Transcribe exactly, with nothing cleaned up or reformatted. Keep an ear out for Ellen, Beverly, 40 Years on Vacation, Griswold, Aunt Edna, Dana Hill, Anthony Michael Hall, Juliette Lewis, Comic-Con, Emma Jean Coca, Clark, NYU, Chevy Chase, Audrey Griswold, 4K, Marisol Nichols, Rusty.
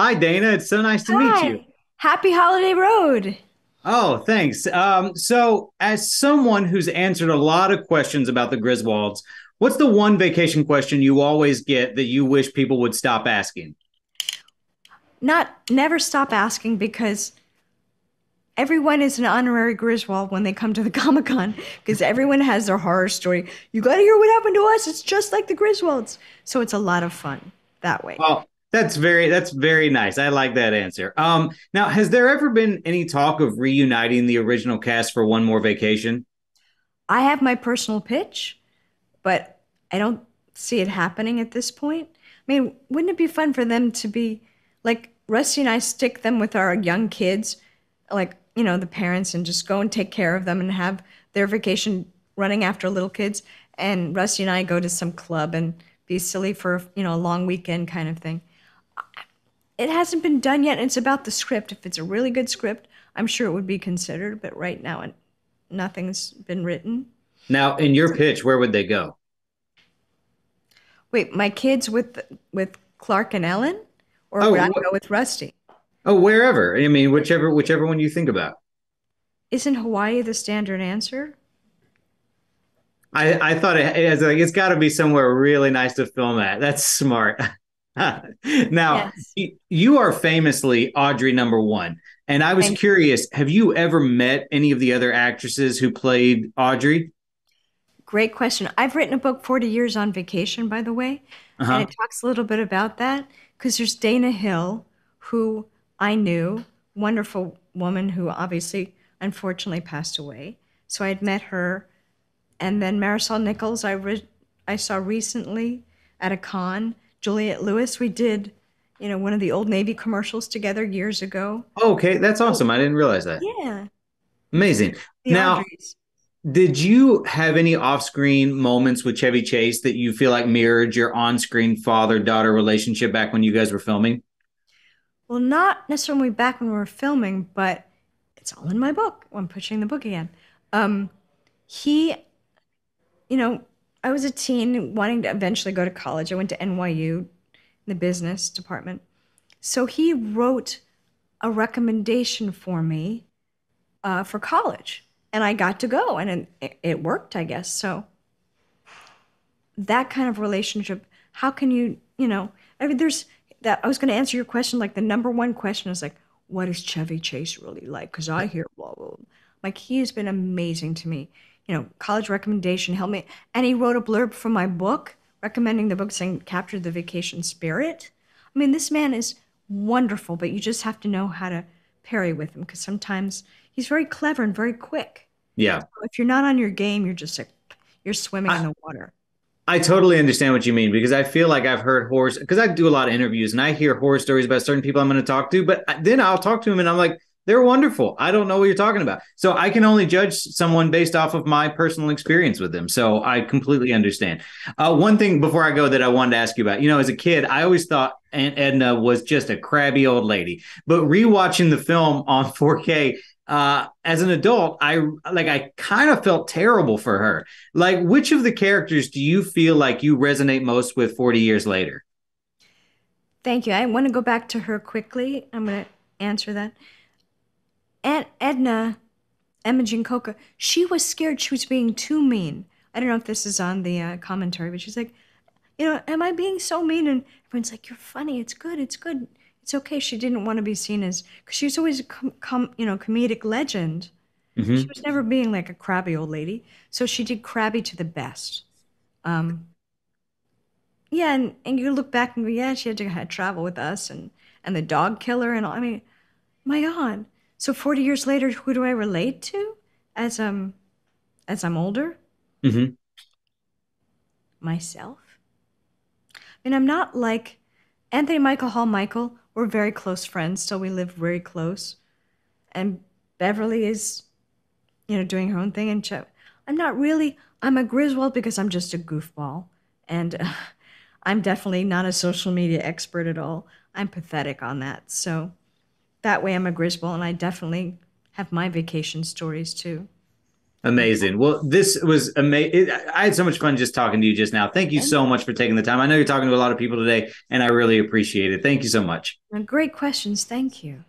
Hi, Dana. It's so nice to Hi. meet you. Happy Holiday Road. Oh, thanks. Um, so as someone who's answered a lot of questions about the Griswolds, what's the one vacation question you always get that you wish people would stop asking? Not never stop asking, because everyone is an honorary Griswold when they come to the Comic-Con, because everyone has their horror story. You got to hear what happened to us. It's just like the Griswolds. So it's a lot of fun that way. Well, that's very that's very nice. I like that answer. Um, now, has there ever been any talk of reuniting the original cast for one more vacation? I have my personal pitch, but I don't see it happening at this point. I mean, wouldn't it be fun for them to be like Rusty and I stick them with our young kids, like, you know, the parents, and just go and take care of them and have their vacation running after little kids. And Rusty and I go to some club and be silly for, you know, a long weekend kind of thing. It hasn't been done yet, and it's about the script. If it's a really good script, I'm sure it would be considered, but right now nothing's been written. Now, in your pitch, where would they go? Wait, my kids with with Clark and Ellen? Or oh, would I go with Rusty? Oh, wherever. I mean, whichever whichever one you think about. Isn't Hawaii the standard answer? I, I thought it, it has, like, it's got to be somewhere really nice to film at. That's smart. Now, yes. You are famously Audrey number one. And I was Thank curious, you. have you ever met any of the other actresses who played Audrey? Great question. I've written a book, forty years on Vacation, by the way. Uh-huh. And it talks a little bit about that, because there's Dana Hill, who I knew, wonderful woman who obviously, unfortunately, passed away. So I had met her. And then Marisol Nichols, I, re- I saw recently at a con. Juliette Lewis, we did, you know, one of the Old Navy commercials together years ago. Oh, okay, that's awesome. I didn't realize that. Yeah. Amazing. The now, Audreys. Did you have any off-screen moments with Chevy Chase that you feel like mirrored your on-screen father-daughter relationship back when you guys were filming? Well, not necessarily back when we were filming, but it's all in my book. I'm pushing the book again. Um, he, you know, I was a teen wanting to eventually go to college. I went to N Y U in the business department. So he wrote a recommendation for me uh, for college, and I got to go, and it, it worked, I guess. So that kind of relationship, how can you, you know, I mean, there's that. I was going to answer your question, like the number one question is like, what is Chevy Chase really like? Because I hear, blah, blah, blah. Like, he has been amazing to me. You know, college recommendation helped me. And he wrote a blurb for my book, recommending the book, saying, capture the vacation spirit. I mean, this man is wonderful, but you just have to know how to parry with him, because sometimes he's very clever and very quick. Yeah. So if you're not on your game, you're just like, you're swimming I, in the water. I totally understand what you mean, because I feel like I've heard horror, because I do a lot of interviews and I hear horror stories about certain people I'm going to talk to, but then I'll talk to him and I'm like, they're wonderful. I don't know what you're talking about. So I can only judge someone based off of my personal experience with them. So I completely understand. Uh, one thing before I go that I wanted to ask you about, you know, as a kid, I always thought Aunt Edna was just a crabby old lady. But rewatching the film on four K, uh, as an adult, I like I kind of felt terrible for her. Like, which of the characters do you feel like you resonate most with forty years later? Thank you. I want to go back to her quickly. I'm going to answer that. Aunt Edna, Emma Jean Coca, she was scared she was being too mean. I don't know if this is on the uh, commentary, but she's like, you know, am I being so mean? And everyone's like, you're funny. It's good. It's good. It's okay. She didn't want to be seen as, because she was always a com- com- you know, comedic legend. Mm-hmm. She was never being like a crabby old lady. So she did crabby to the best. Um, yeah, and, and you look back and go, yeah, she had to kind of travel with us and, and the dog killer and all. I mean, my God. So forty years later, who do I relate to as um as I'm older? Mm-hmm. Myself. I mean, I'm not like Anthony Michael Hall. Michael, we're very close friends, so we live very close. And Beverly is, you know, doing her own thing. And Ch- I'm not really. I'm a Griswold because I'm just a goofball, and uh, I'm definitely not a social media expert at all. I'm pathetic on that. So. That way I'm a Griswold, and I definitely have my vacation stories too. Amazing. Well, this was amazing. I had so much fun just talking to you just now. Thank you so much for taking the time. I know you're talking to a lot of people today, and I really appreciate it. Thank you so much. Great questions. Thank you.